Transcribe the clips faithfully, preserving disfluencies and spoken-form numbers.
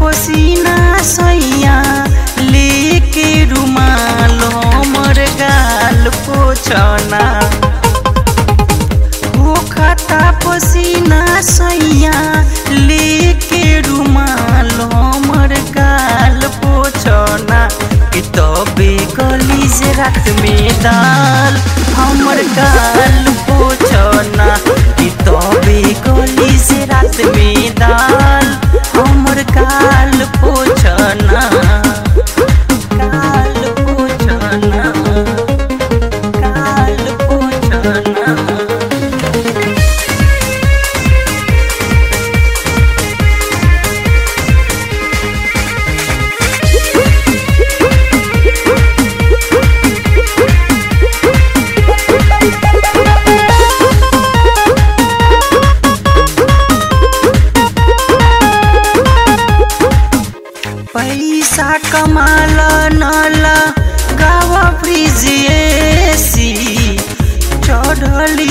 पसीना सैया लेके रुमाल हमर गाल पोछना वो खाता पसीना सैया लेके रुमाल हमर गाल पोछना कि तबे गली से रात में दाल हमर गाल पोछना कि तबे गली से रात में दाल हमर काल पोछना काल पोछना काल पोछना। पैसा कमाल नला गावा फ्रिजेसी चढ़ली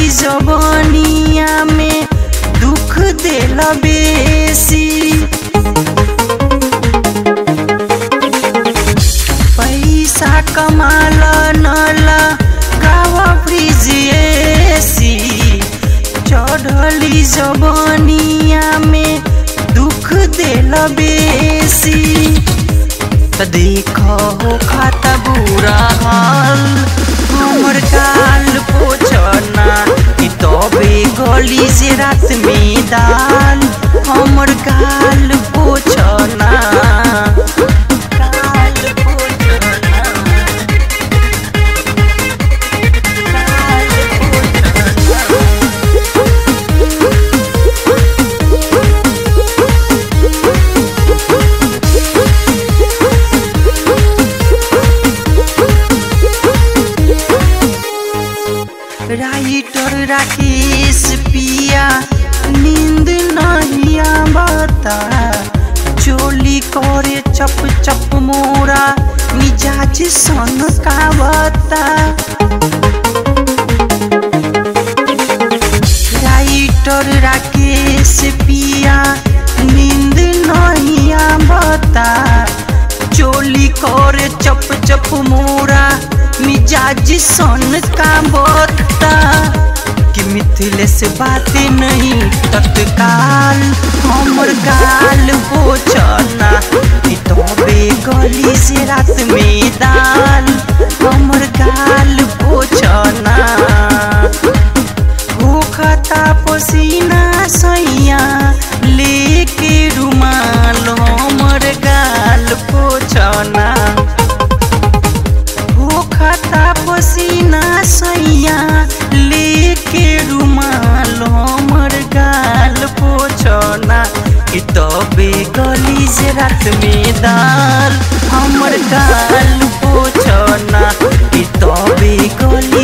जबनिया में दुख देल बेसी पैसा कमाल नला गावा फ्रिजेसी चढ़ली जबनिया में दुख देल बेसी देखो खाता बुरा हाल हमर काल पोछना कि तबे गली से रात में दाल हमर काल पोछना राइटर राकेश पिया नींद नहीं आवता चोली करे चप चप मोरा मिजाज संग कावता राइटर राकेश पिया नींद नहीं आवता चोली करे चप चप मोरा मिजाज सन का बोता कि मिथिले से बातें नहीं तत्काल हमर गाल पोछना कि तबे गली से रात में दाल हमर गाल पोछना वो खाता पसीना सैया लेके रुमाल हमर गाल पोछना पसीना सैया लेके रुमाल हमर गाल पोछना कि तबे गली से रात में दाल हमर गाल पोछना कि तबे गली